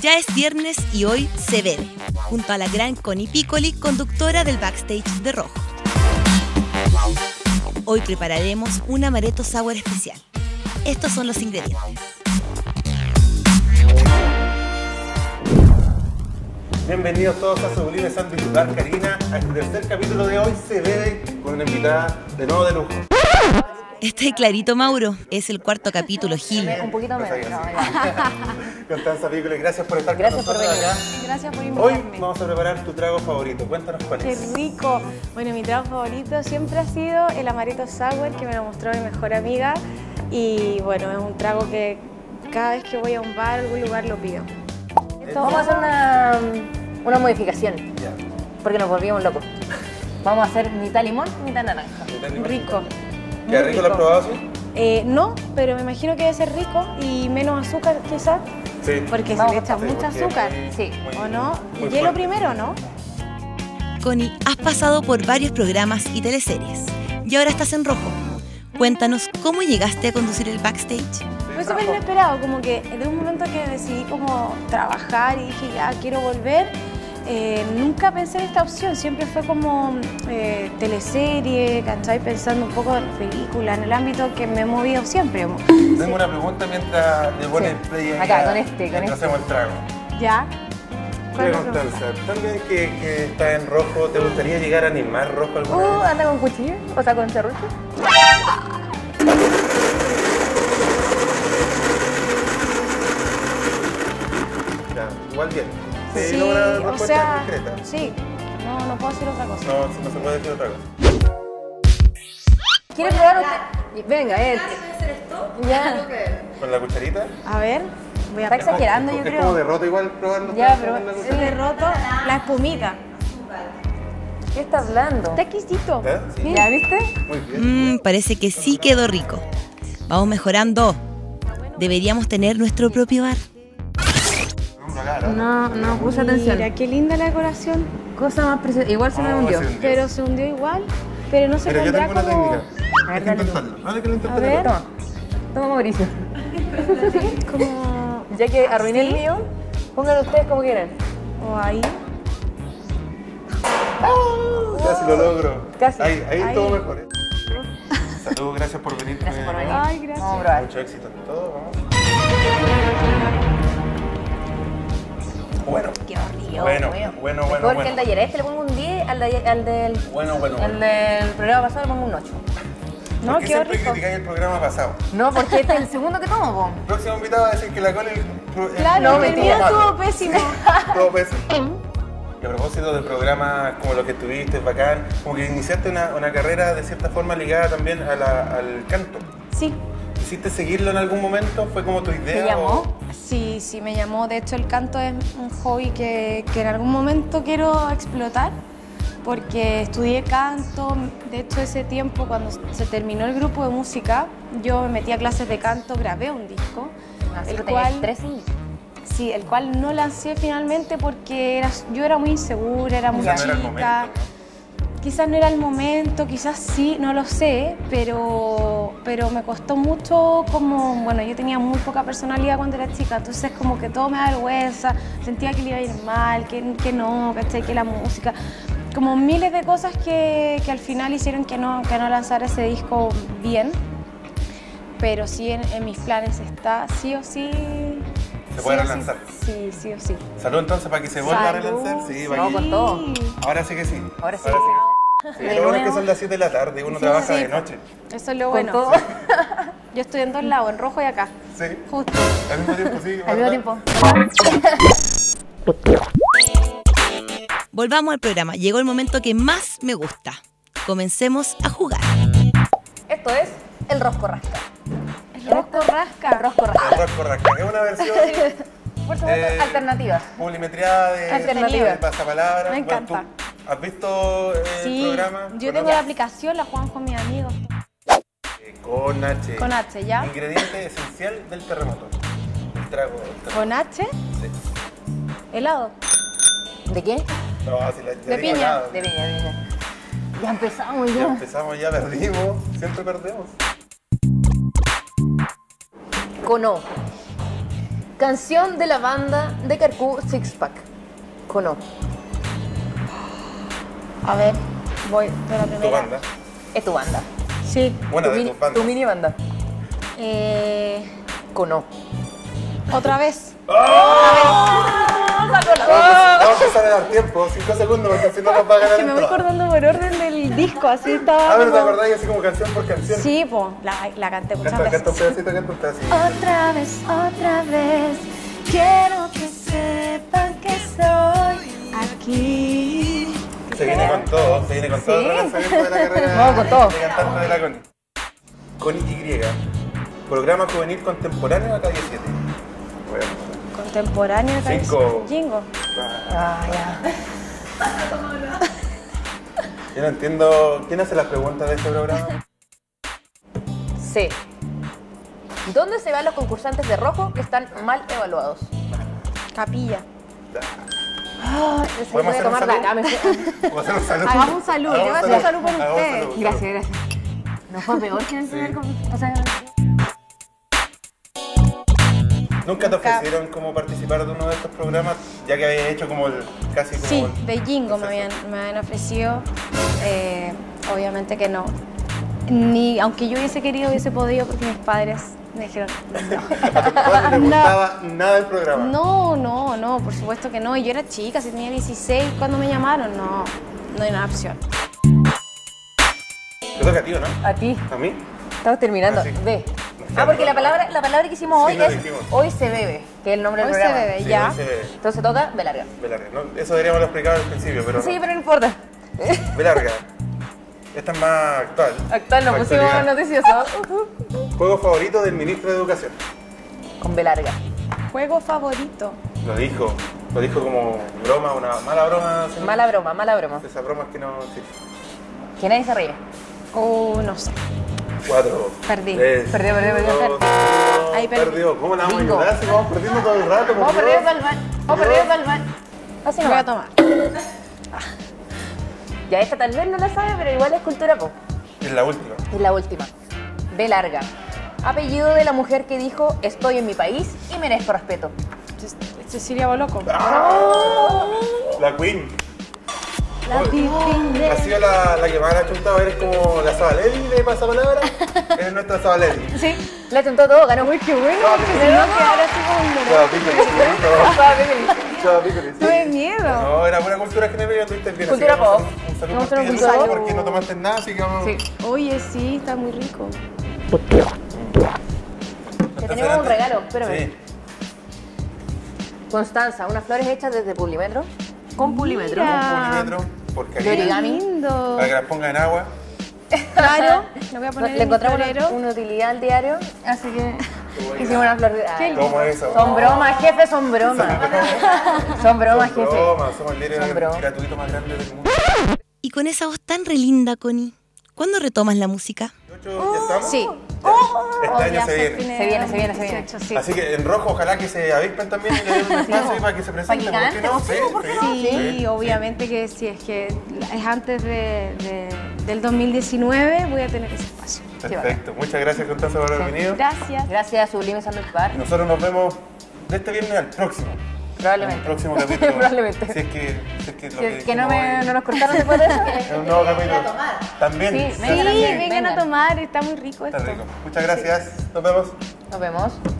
Ya es viernes y hoy se bebe, junto a la gran Connie Piccoli, conductora del backstage de Rojo. Hoy prepararemos un amaretto sour especial. Estos son los ingredientes. Bienvenidos todos a Sublime Sandwich Bar, Karina, a este tercer capítulo de Hoy se bebe con una invitada de nuevo de lujo. Está clarito, Mauro. Es el cuarto capítulo, Gil. Un poquito menos. Constanza Piccoli, gracias por estar con nosotros. Gracias por invitarme. Hoy vamos a preparar tu trago favorito. Cuéntanos cuál es. ¡Qué rico! Bueno, mi trago favorito siempre ha sido el amaretto sour, que me lo mostró mi mejor amiga. Y bueno, es un trago que cada vez que voy a un bar, algún lugar, lo pido. Esto vamos a hacer una modificación, porque nos volvimos locos. Vamos a hacer mitad limón, mitad naranja. Rico. ¿Qué rico lo has probado así? No, pero me imagino que debe ser rico y menos azúcar quizás. Sí. Porque se le echa mucha azúcar. Sí. ¿O no? Hielo primero, ¿no? Connie, has pasado por varios programas y teleseries y ahora estás en Rojo. Cuéntanos, ¿cómo llegaste a conducir el backstage? Fue súper inesperado, como que de un momento que decidí como trabajar y dije ya, quiero volver. Nunca pensé en esta opción, siempre fue como teleserie, ¿cachai? Pensando un poco en película, en el ámbito que me he movido siempre. Tengo una pregunta mientras le pones play acá, con este. Hacemos el trago. ¿Ya? Constanza, también que está en Rojo, ¿te gustaría llegar a animar Rojo alguna vez? ¿Anda con cuchillo? O sea, con serrucho. Igual bien. Sí, o sea, sí, no puedo decir otra cosa. No se puede decir otra cosa. ¿Quieres probar usted? Venga, ¿Quieres hacer esto? Ya. ¿Con la cucharita? A ver, voy a... Está exagerando, yo creo. Es como derroto igual probarlo. Ya, pero es derroto la espumita. ¿Qué está hablando? Está exquisito. ¿Ya viste? Muy bien. Parece que sí quedó rico. Vamos mejorando. Deberíamos tener nuestro propio bar. No puse atención. Mira, qué linda la decoración. Cosa más preciosa. Igual se me hundió. Pero se hundió igual. Pero no se pondrá como... A ver, dale. A ver. Toma, Mauricio. Como... Ya que arruiné el mío, pónganlo ustedes como quieran. O ahí. Casi lo logro. Casi. Ahí todo mejor. Saludos, gracias por venir. Gracias por venir. Ay, gracias. Mucho éxito en todo, vamos. Bueno, qué horrible. Bueno. Mejor que el de ayer. A este le pongo un 10, al del programa pasado le pongo un 8. No, ¿por qué siempre criticáis el programa pasado? No, porque este es el segundo que tomo, po. El próximo invitado va a decir que la cola... Claro, el día estuvo pésimo. Todo pésimo. Y a propósito de programas como los que tuviste, bacán, como que iniciaste una carrera de cierta forma ligada también a al canto. Sí. ¿Quisiste seguirlo en algún momento? ¿Fue como tu idea? ¿Me llamó? Sí, me llamó. De hecho, el canto es un hobby que en algún momento quiero explotar porque estudié canto. De hecho, ese tiempo, cuando se terminó el grupo de música, yo me metí a clases de canto, grabé un disco. Así el cual... Sí, el cual no lancé finalmente porque yo era muy insegura, era muy chica. Quizás no era el momento, quizás sí, no lo sé, pero me costó mucho como... Bueno, yo tenía muy poca personalidad cuando era chica, entonces como que todo me da vergüenza, sentía que le iba a ir mal, que no, ¿cachai? Que la música... Como miles de cosas que al final hicieron que no lanzara ese disco bien, pero sí en mis planes está sí o sí... ¿Se puede relanzar? Sí o sí. Salud entonces para que se vuelva a relanzar. Sí, vamos con todo. Ahora sí que sí. Ahora sí. Sí, lo bueno es que son las 7 de la tarde, uno trabaja de noche. Eso es lo bueno. Todo. Sí. Yo estoy en dos lados, en Rojo y acá. Sí. Justo. Al mismo tiempo, sí. Al mismo tiempo. Volvamos al programa. Llegó el momento que más me gusta. Comencemos a jugar. Esto es el Rosco Rasca. ¿El Rosco Rasca? El Rosco Rasca. El Rosco Rasca. Es una versión... Por supuesto, alternativa. Publimetriada de pasapalabras. Me encanta. Bueno, ¿has visto el programa? Yo tengo la aplicación, la jugamos con mis amigos. Con H. Con H, ¿ya? Ingrediente esencial del terremoto. El trago. ¿Con H? Sí. ¿Helado? ¿De qué? No, si la... De piña. Helado. De piña. Ya empezamos, ya perdimos. Siempre perdemos. Con O. Canción de la banda de Carcú Sixpack. Cono. A ver, voy por la primera. ¿Tu banda? Es tu banda. Sí. Bueno, tu mini banda. Cono. Otra vez. ¡Oh! Vamos a empezar a dar tiempo, 5 segundos, porque si no nos va a ganar. Es que me voy acordando por orden del disco, así estaba. A ver, ¿te acordáis así como canción por canción? Sí, po, la canté muchas veces. Canta un pedacito, canta un pedacito. Otra vez, quiero que sepan que estoy aquí. Se viene con todo el lanzamiento de la carrera. No, con todo. De cantante de la Coni. Coni Y, programa juvenil contemporáneo a K17. Bueno. Contemporánea Cinco. Yingo. Ah, ya. Yo no entiendo. ¿Quién hace las preguntas de este programa? Sí. ¿Dónde se van los concursantes de Rojo que están mal evaluados? Capilla. Ah, ¿podemos hacer un saludo? Hagamos un saludo. Yo voy a hacer un saludo por ustedes. Gracias, gracias. No fue peor que el primer concurso. ¿Nunca te ofrecieron como participar de uno de estos programas, ya que habías hecho como el casi como sí, el, de Yingo me habían ofrecido, obviamente que no. Ni, aunque yo hubiese querido, hubiese podido, porque mis padres me dijeron no. ¿A tus padres les gustaba nada el programa? No, por supuesto que no. Y yo era chica, si tenía 16, cuando me llamaron, no hay nada de opción. Te toca a ti, ¿o no? A ti. ¿A mí? Estamos terminando. Ve. Ah, porque la palabra que hicimos hoy es Hoy se bebe, que es el nombre del programa. Hoy se bebe, sí, ya. Se bebe. Entonces toca Velarga. Velarga. No, eso deberíamos explicar al principio, pero sí, no. Pero no importa. Velarga. Esta es más actual. Actual, nos pusimos más noticiosos. Juego favorito del ministro de Educación. Con Velarga. Juego favorito. Lo dijo como broma, una mala broma. ¿Sí? Mala broma. Esas bromas que no existen. ¿Quién ahí se ríe? No sé. 4. Perdí. ¿Cómo la vamos a ayudar? Si vamos perdiendo todo el rato. Vamos perdiendo todo el rato. Así no voy a tomar. Ya esta tal vez no la sabe, pero igual es cultura pop. Es la última. Velarga. Apellido de la mujer que dijo estoy en mi país y merezco respeto. Cecilia Bolocco. La Queen. Ha sido la que más la ha chuntado, eres como la Sabaleli de pasapalabra. Eres nuestra Sabaleli. Sí, la chuntó todo, ganó muy que bueno. Chava Piccoli. Tuve miedo. No, era buena cultura general, tú estás bien. Cultura pop. Un saludo porque no tomaste nada, así que vamos. Oye, sí, está muy rico. Te tenemos un regalo, espérame. Constanza, unas flores hechas desde Publimetro. Con Publimetro, porque aquí lindo. Para que las pongan en agua. Claro, lo voy a poner. Le encontramos una utilidad al diario, así que hicimos una flor de. ¿Cómo eso? Son bromas, jefe, son bromas. Somos el líder gratuito más grande del mundo. Y con esa voz tan relinda, Connie, ¿cuándo retomas la música? ¿Ya estamos? Sí. Este año se viene. Así que en Rojo ojalá que se avispen también y le den un espacio para que se presenten. Sí, obviamente que si es que es antes del 2019 voy a tener ese espacio. Perfecto. Muchas gracias, Constanza, por haber venido. Gracias. Gracias a Sublime Sandwich Bar. Nosotros nos vemos de este viernes al próximo. Probablemente. El próximo capítulo. Probablemente. Si es que no nos cortaron después de eso. Es un nuevo capítulo. También. Sí, vengan a tomar. Está muy rico esto. Está rico. Muchas gracias. Sí. Nos vemos.